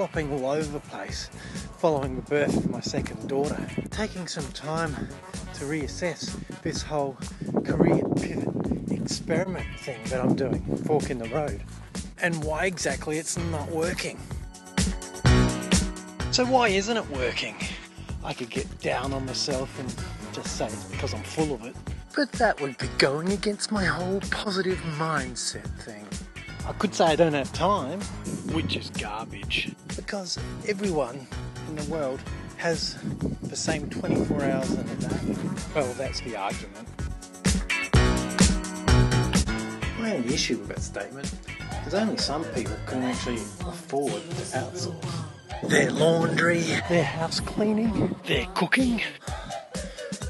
flopping all over the place following the birth of my second daughter. Taking some time to reassess this whole career pivot experiment thing that I'm doing, fork in the road, and why exactly it's not working. So why isn't it working? I could get down on myself and just say it's because I'm full of it, but that would be going against my whole positive mindset thing. I could say I don't have time, which is garbage, because everyone in the world has the same 24 hours in a day. Well, that's the argument. My only issue with that statement is only some people can actually afford to outsource their laundry, their house cleaning, their cooking.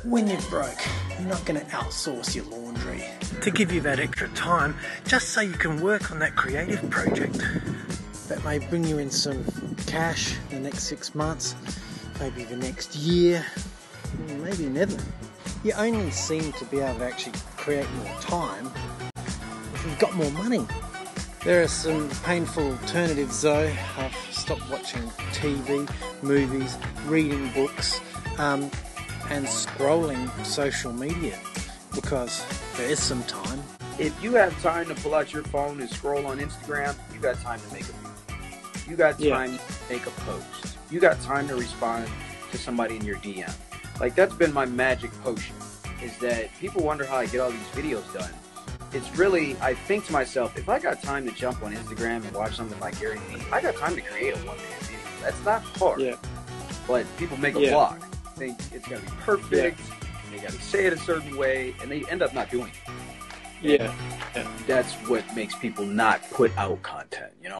When you're broke, you're not going to outsource your laundry to give you that extra time just so you can work on that creative project that may bring you in some cash in the next 6 months, maybe the next year, maybe never. You only seem to be able to actually create more time if you've got more money. There are some painful alternatives though. I've stopped watching TV, movies, reading books, and scrolling social media, because there is some time. If you have time to pull out your phone and scroll on Instagram, you got time to make a video. You got time to make a post. You got time to respond to somebody in your DM. Like, that's been my magic potion, is that people wonder how I get all these videos done. It's really, I think to myself, if I got time to jump on Instagram and watch something like Gary Vee, I got time to create a one-man video. That's not hard. Yeah. But people make a vlog. Think it's got to be perfect, and they got to say it a certain way, and they end up not doing it. Yeah. That's what makes people not put out content, you know?